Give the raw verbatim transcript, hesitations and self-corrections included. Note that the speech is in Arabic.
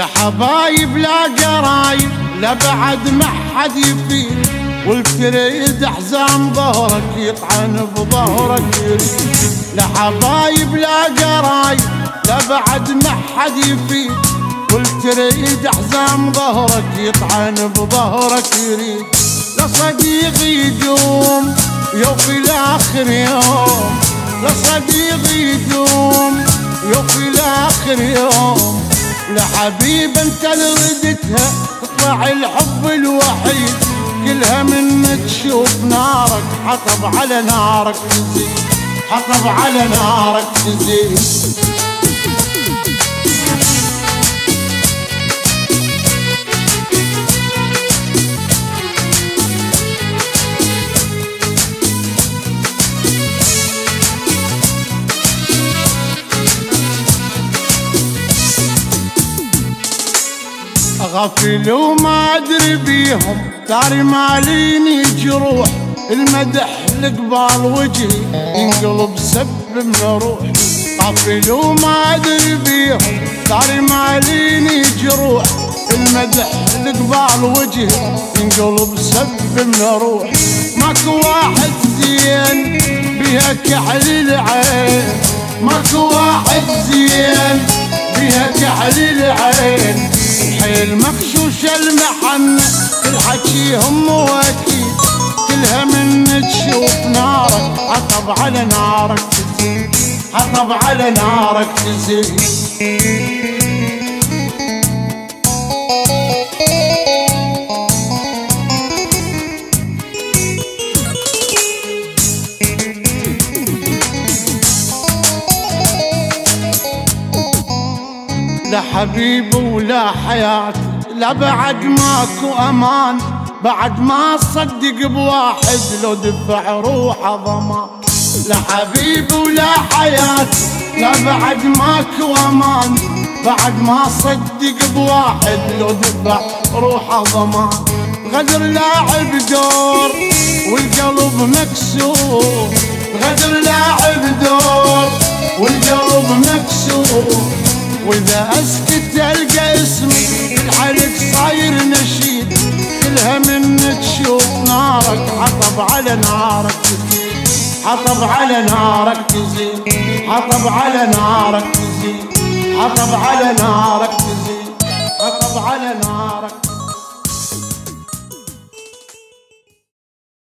لا حبايب لا قرايب لا بعد ما حد يفيد، والفريد حزام ظهرك يطعن بظهرك يريد. لا حبايب لا قرايب لا بعد ما حد يفيد، والفريد حزام ظهرك يطعن بظهرك يريد. لا صديق يدوم يوفي لاخر يوم، لا صديق يدوم يوفي لاخر يوم. لا حبيب انت لردتها تطلع الحب الوحيد، كلها منك تشوف نارك حطب على نارك تزيد، حطب على نارك تزيد. غفل وما ادري بيهم داري ماليني جروح، المدح لقبال وجهي ينقلب سب من روح. غفل وما ادري بيهم داري ماليني جروح، المدح لقبال وجهي ينقلب سب من روح. ماكو واحد زين بيها كحل العين، ماكو واحد زين بيها كحل العين. الحيل مغشوشة المحنة كل حكيهم وأكيد، كلها من تشوف نارك حطب على نارك تزيد، حطب على نارك تزيد. لا حبيب ولا حياتي لا بعد ماكو امان، بعد ما اصدق بواحد لو دفع روحه ضمان. لا حبيب ولا حياتي لا بعد ماكو امان، بعد ما اصدق بواحد لو دفع روحه ضمان. غدر لاعب دور والقلب مكسور، غدر لاعب دور والقلب مكسور. وإذا أسكت ألقى اسمي الحرق صاير نشيد، كلها من تشوف نارك حطب على نارك تزيد، حطب على نارك تزيد، حطب على نارك تزيد، حطب على نارك تزيد، حطب على نارك.